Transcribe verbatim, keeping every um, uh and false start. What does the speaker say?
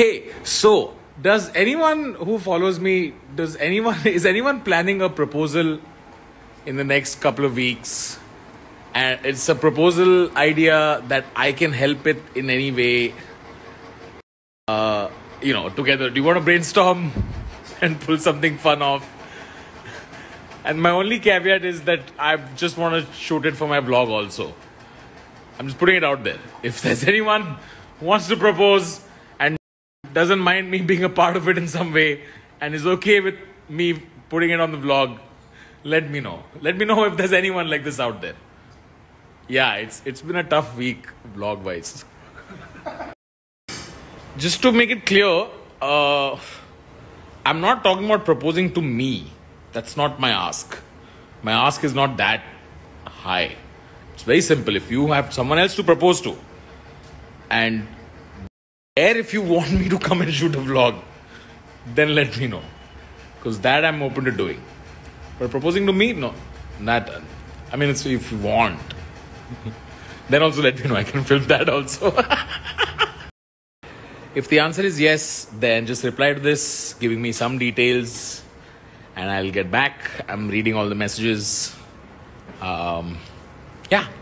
Hey, so does anyone who follows me, does anyone, is anyone planning a proposal in the next couple of weeks? And it's a proposal idea that I can help it in any way. Uh, you know, together. Do you want to brainstorm and pull something fun off? And my only caveat is that I just want to shoot it for my vlog also. I'm just putting it out there. If there's anyone who wants to propose and doesn't mind me being a part of it in some way and is okay with me putting it on the vlog, let me know. Let me know if there's anyone like this out there. Yeah, it's it's been a tough week vlog-wise. Just to make it clear, uh, I'm not talking about proposing to me. That's not my ask. My ask is not that high. It's very simple. If you have someone else to propose to, and there if you want me to come and shoot a vlog, then let me know. Because that I'm open to doing. But proposing to me, no. Not, I mean, it's if you want. Then also let me know. I can film that also. If the answer is yes, then just reply to this, giving me some details. And I'll get back. I'm reading all the messages. Um, yeah.